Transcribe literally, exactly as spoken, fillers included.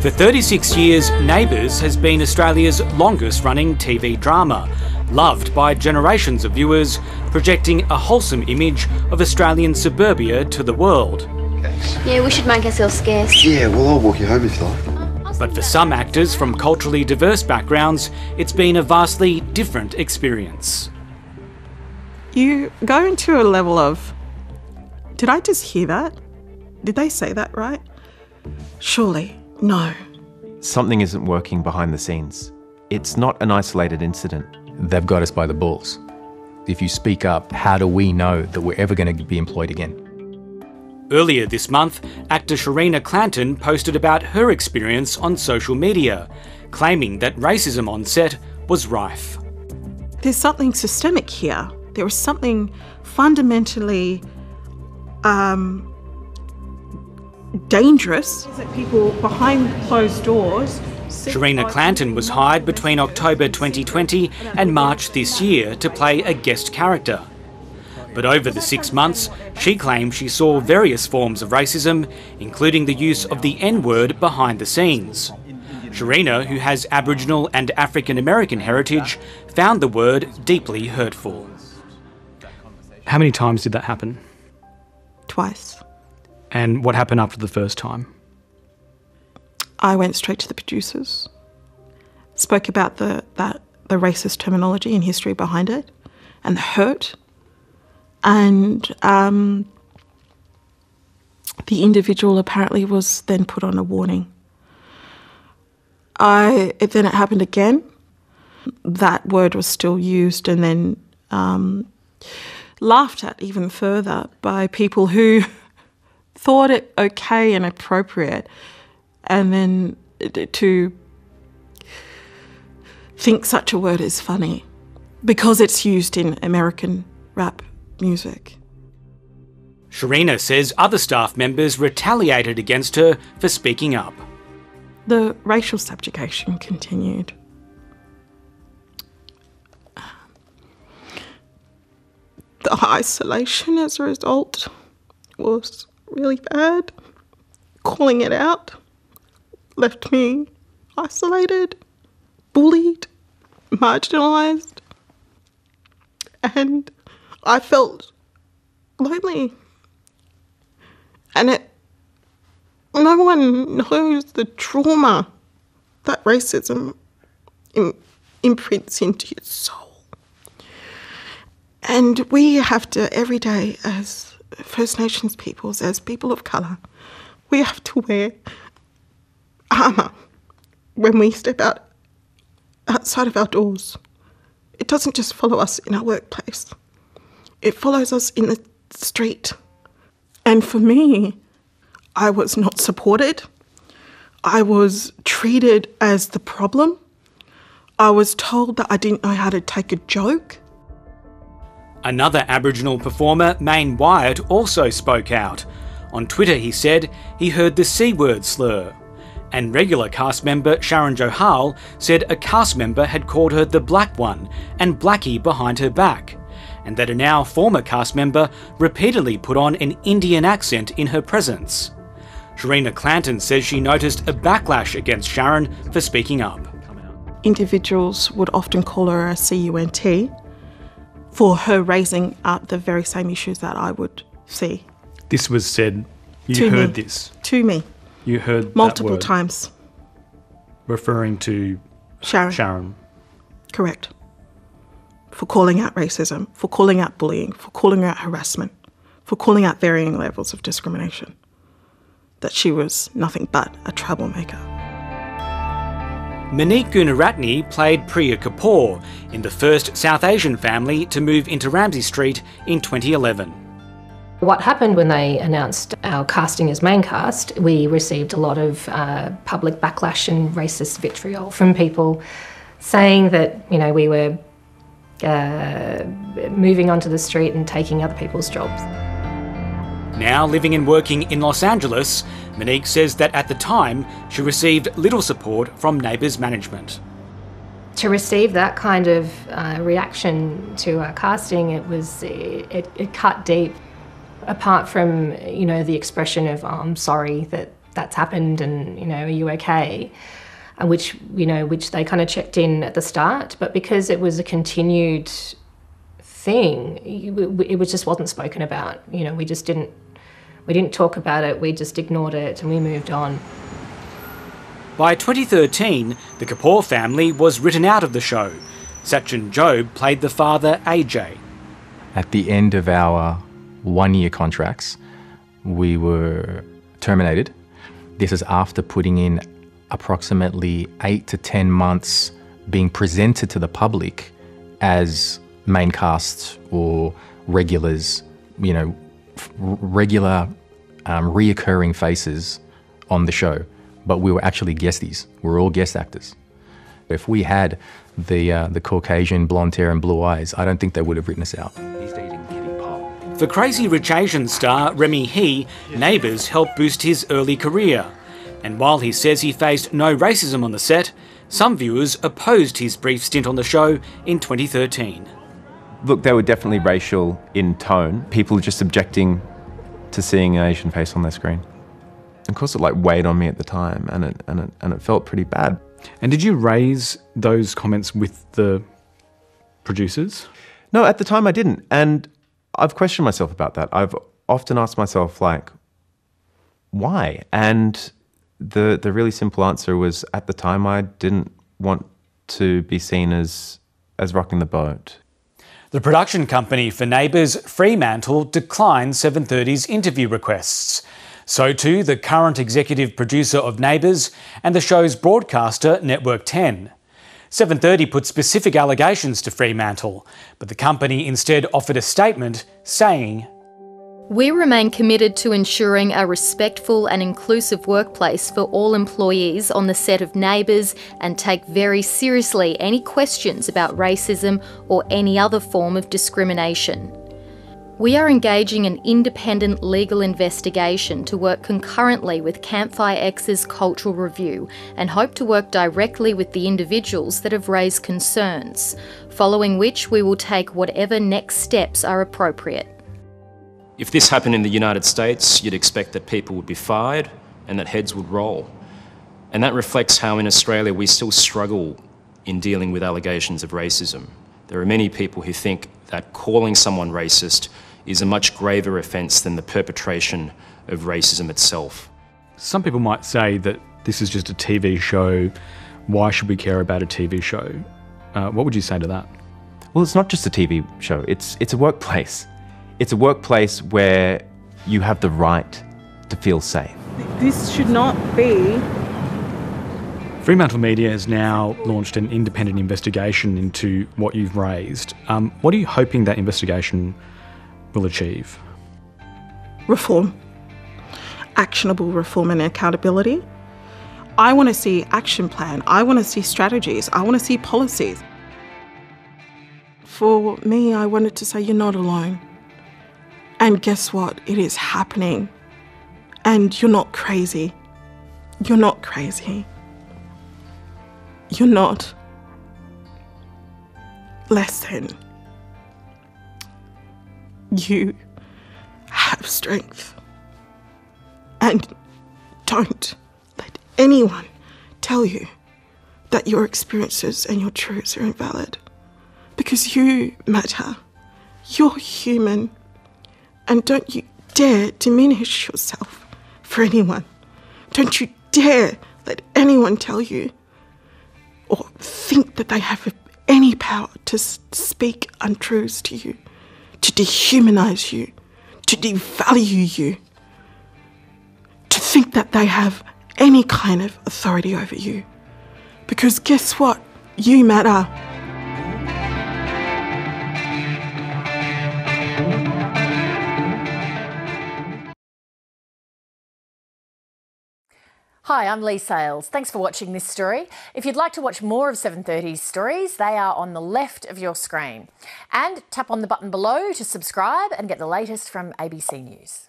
For thirty-six years, Neighbours has been Australia's longest-running T V drama, loved by generations of viewers, projecting a wholesome image of Australian suburbia to the world. Yeah, we should make ourselves scarce. Yeah, well, I'll walk you home if you like. But for some actors from culturally diverse backgrounds, it's been a vastly different experience. You go into a level of, did I just hear that? Did they say that right? Surely. No. Something isn't working behind the scenes. It's not an isolated incident. They've got us by the balls. If you speak up, how do we know that we're ever going to be employed again? Earlier this month, actor Shareena Clanton posted about her experience on social media, claiming that racism on set was rife. There's something systemic here. There was something fundamentally um, dangerous. People behind closed doors. Shareena Clanton was hired between October twenty twenty and March this year to play a guest character. But over the six months, she claimed she saw various forms of racism, including the use of the N-word behind the scenes. Shareena, who has Aboriginal and African American heritage, found the word deeply hurtful. How many times did that happen? Twice. And what happened after the first time? I went straight to the producers, spoke about the, that, the racist terminology and history behind it and the hurt and um, the individual apparently was then put on a warning. I, it, then it happened again. That word was still used and then um, laughed at even further by people who thought it okay and appropriate, and then to think such a word is funny because it's used in American rap music. Shareena says other staff members retaliated against her for speaking up. The racial subjugation continued. The isolation as a result was really bad. Calling it out left me isolated, bullied, marginalised, and I felt lonely. And it, no one knows the trauma that racism im- imprints into your soul. And we have to, every day as First Nations peoples, as people of colour, we have to wear armour when we step out outside of our doors. It doesn't just follow us in our workplace. It follows us in the street. And for me, I was not supported. I was treated as the problem. I was told that I didn't know how to take a joke. Another Aboriginal performer, Maine Wyatt, also spoke out. On Twitter, he said he heard the C-word slur. And regular cast member Sharon Johal said a cast member had called her the black one and blackie behind her back, and that a now former cast member repeatedly put on an Indian accent in her presence. Shareena Clanton says she noticed a backlash against Sharon for speaking up. Individuals would often call her a C U N T for her raising up the very same issues that I would see. This was said, you heard this? To me. You heard multiple times. Referring to Sharon. Sharon. Correct. For calling out racism, for calling out bullying, for calling out harassment, for calling out varying levels of discrimination. That she was nothing but a troublemaker. Menik Gunaratne played Priya Kapoor in the first South Asian family to move into Ramsay Street in twenty eleven. What happened when they announced our casting as main cast, we received a lot of uh, public backlash and racist vitriol from people saying that, you know, we were uh, moving onto the street and taking other people's jobs. Now living and working in Los Angeles, Menik says that at the time she received little support from Neighbours management. To receive that kind of uh, reaction to our casting, it was, it, it cut deep. Apart from, you know, the expression of, oh, I'm sorry that that's happened and, you know, are you okay? And which, you know, which they kind of checked in at the start, but because it was a continued thing, it was just wasn't spoken about. You know, we just didn't, we didn't talk about it, we just ignored it and we moved on. By twenty thirteen, the Kapoor family was written out of the show. Sachin Jobe played the father, A J. At the end of our one-year contracts, we were terminated. This is after putting in approximately eight to ten months being presented to the public as main casts or regulars, you know, f regular um, reoccurring faces on the show. But we were actually guesties. We were all guest actors. If we had the, uh, the Caucasian blonde hair and blue eyes, I don't think they would have written us out. For Crazy Rich Asian star Remy Hii, Neighbours helped boost his early career. And while he says he faced no racism on the set, some viewers opposed his brief stint on the show in twenty thirteen. Look, they were definitely racial in tone. People just objecting to seeing an Asian face on their screen. Of course, it like weighed on me at the time, and it and it and it felt pretty bad. And did you raise those comments with the producers? No, at the time I didn't, and I've questioned myself about that. I've often asked myself, like, why? And the the really simple answer was, at the time I didn't want to be seen as as rocking the boat. The production company for Neighbours, Fremantle, declined seven thirty's interview requests. So too the current executive producer of Neighbours and the show's broadcaster, Network ten. seven thirty put specific allegations to Fremantle, but the company instead offered a statement saying, "We remain committed to ensuring a respectful and inclusive workplace for all employees on the set of Neighbours and take very seriously any questions about racism or any other form of discrimination. We are engaging an independent legal investigation to work concurrently with Campfire X's cultural review and hope to work directly with the individuals that have raised concerns, following which we will take whatever next steps are appropriate." If this happened in the United States, you'd expect that people would be fired and that heads would roll. And that reflects how in Australia we still struggle in dealing with allegations of racism. There are many people who think that calling someone racist is a much graver offence than the perpetration of racism itself. Some people might say that this is just a T V show, why should we care about a T V show? Uh, what would you say to that? Well, it's not just a T V show, it's, it's a workplace. It's a workplace where you have the right to feel safe. This should not be. Fremantle Media has now launched an independent investigation into what you've raised. Um, what are you hoping that investigation will achieve? Reform. Actionable reform and accountability. I want to see action plan. I want to see strategies. I want to see policies. For me, I wanted to say you're not alone. And guess what? It is happening. And you're not crazy. You're not crazy. You're not less than. You have strength. And don't let anyone tell you that your experiences and your truths are invalid. Because you matter. You're human. And don't you dare diminish yourself for anyone. Don't you dare let anyone tell you or think that they have any power to speak untruths to you, to dehumanise you, to devalue you, to think that they have any kind of authority over you. Because guess what? You matter. Hi, I'm Lee Sales. Thanks for watching this story. If you'd like to watch more of seven thirty's stories, they are on the left of your screen. And tap on the button below to subscribe and get the latest from A B C News.